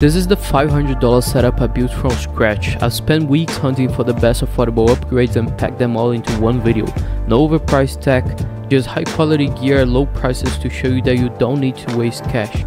This is the $500 setup I built from scratch. I've spent weeks hunting for the best affordable upgrades and packed them all into one video. No overpriced tech, just high quality gear at low prices to show you that you don't need to waste cash.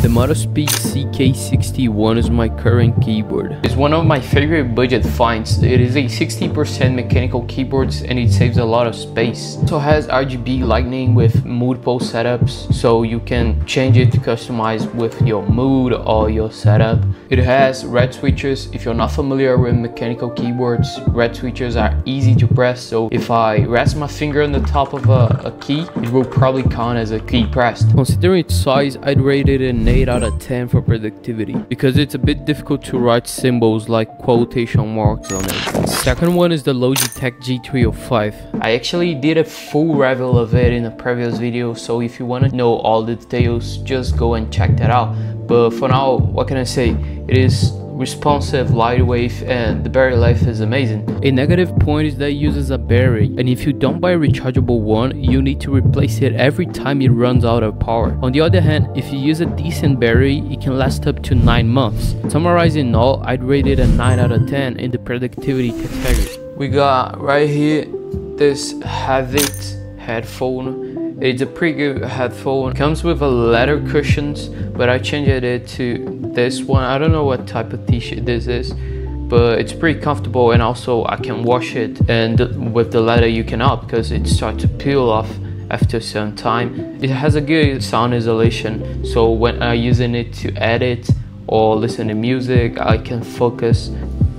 The Motospeed CK61 is my current keyboard. It's one of my favorite budget finds. It is a 60% mechanical keyboard and it saves a lot of space. It also has RGB lighting with multiple setups, so you can change it to customize with your mood or your setup. It has red switches. If you're not familiar with mechanical keyboards, red switches are easy to press, so if I rest my finger on the top of a key, it will probably count as a key pressed. Considering its size, I'd rate it an 8 out of 10 for productivity, because it's a bit difficult to write symbols like quotation marks on it. Second one is the Logitech G305. I actually did a full review of it in a previous video, so if you want to know all the details, just go and check that out. But for now, what can I say? It is responsive, lightweight, and the battery life is amazing. A negative point is that it uses a battery, and if you don't buy a rechargeable one, you need to replace it every time it runs out of power. On the other hand, if you use a decent battery, it can last up to 9 months. Summarizing all, I'd rate it a 9 out of 10 in the productivity category. We got right here this Havit headphone. It's a pretty good headphone. It comes with a leather cushions, but I changed it to this one. I don't know what type of t-shirt this is, but it's pretty comfortable, and also I can wash it, and with the leather you cannot because it starts to peel off after some time. It has a good sound isolation, so when I'm using it to edit or listen to music, I can focus.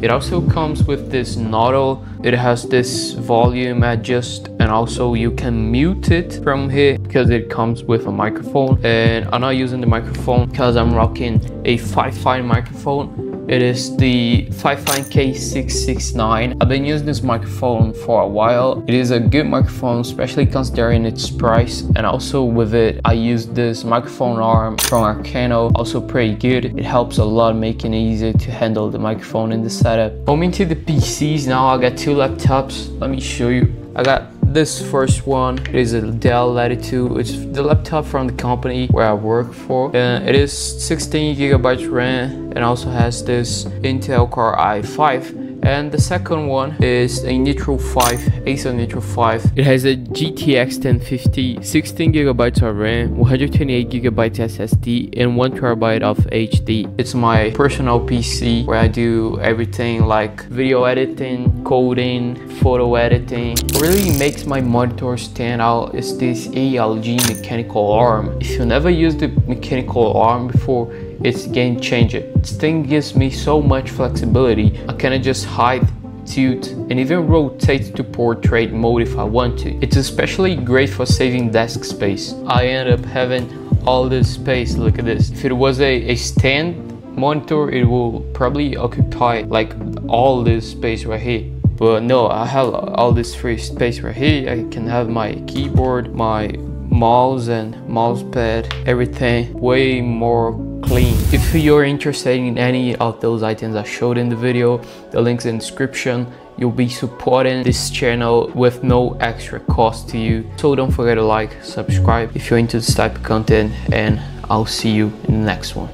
It also comes with this nozzle. It has this volume adjust, and also you can mute it from here because it comes with a microphone. And I'm not using the microphone because I'm rocking a Fifine microphone. It is the Fifine K669. I've been using this microphone for a while. It is a good microphone, especially considering its price. And also with it, I used this microphone arm from Arcano, also pretty good. It helps a lot, making it easier to handle the microphone in the setup. Coming to the PCs now, I got two laptops. Let me show you. I got this first one. It is a Dell Latitude. It's the laptop from the company where I work for. And it is 16GB RAM, and also has this Intel Core i5. And the second one is a Nitro 5, Acer Nitro 5. It has a GTX 1050, 16GB of RAM, 128GB SSD, and 1TB of HD. It's my personal PC where I do everything like video editing, coding, photo editing. What really makes my monitor stand out is this ALG mechanical arm. If you never used the mechanical arm before, it's a game changer. This thing gives me so much flexibility. I can adjust height, tilt, and even rotate to portrait mode if I want to. It's especially great for saving desk space. I end up having all this space. Look at this. If it was a stand monitor, it will probably occupy like all this space right here. But no, I have all this free space right here. I can have my keyboard, my mouse and mouse pad, everything way more clean. If you're interested in any of those items I showed in the video, the links in the description. You'll be supporting this channel with no extra cost to you, so don't forget to like, subscribe if you're into this type of content, and I'll see you in the next one.